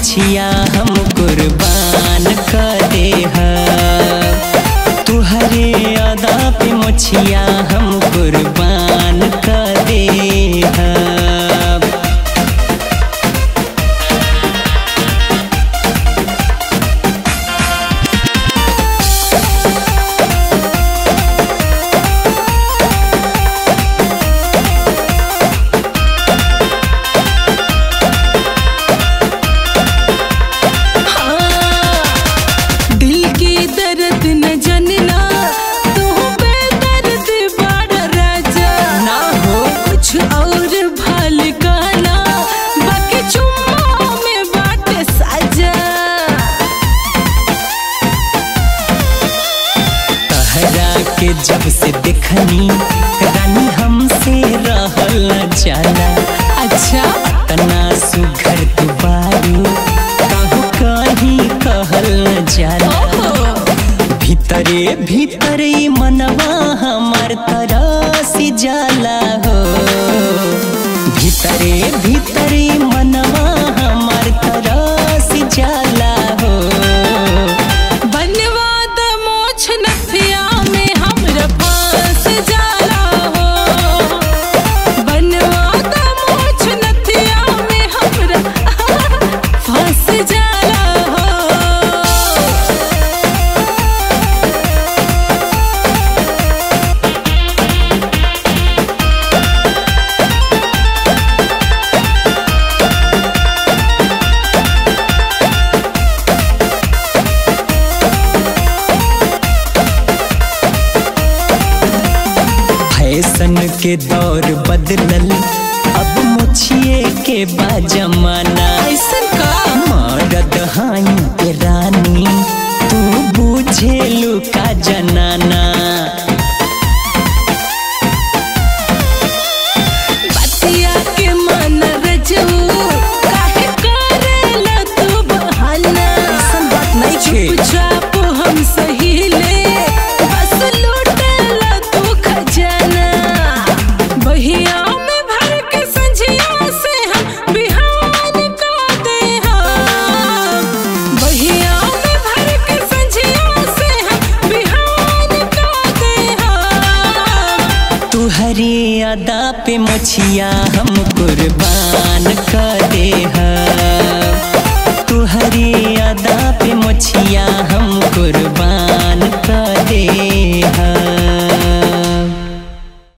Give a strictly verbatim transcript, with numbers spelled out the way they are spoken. बचिया हम कुर्बान कर दे हा, तुहरे अदा पे मोछिया हम कुर्बान कर दे हा। जब से देखनी रानी हमसे रहल जाला, अच्छा इतना सुघर तू बारू कहूँ कहीं कहल जाला, भीतरे भीतरे मनवा हमार तरसी जाला हो, भीतरे भीतरे मनवा हमार तरसी जाला हो। बनवाद मोछ नथिया फैशन के दौर बदलल, अब मुछिए के बा जमाना, मरद हाई पे रानी तू बुझेलू का जनाना। तुहरी अदा पे मोछिया हम कुर्बान कर दे हा।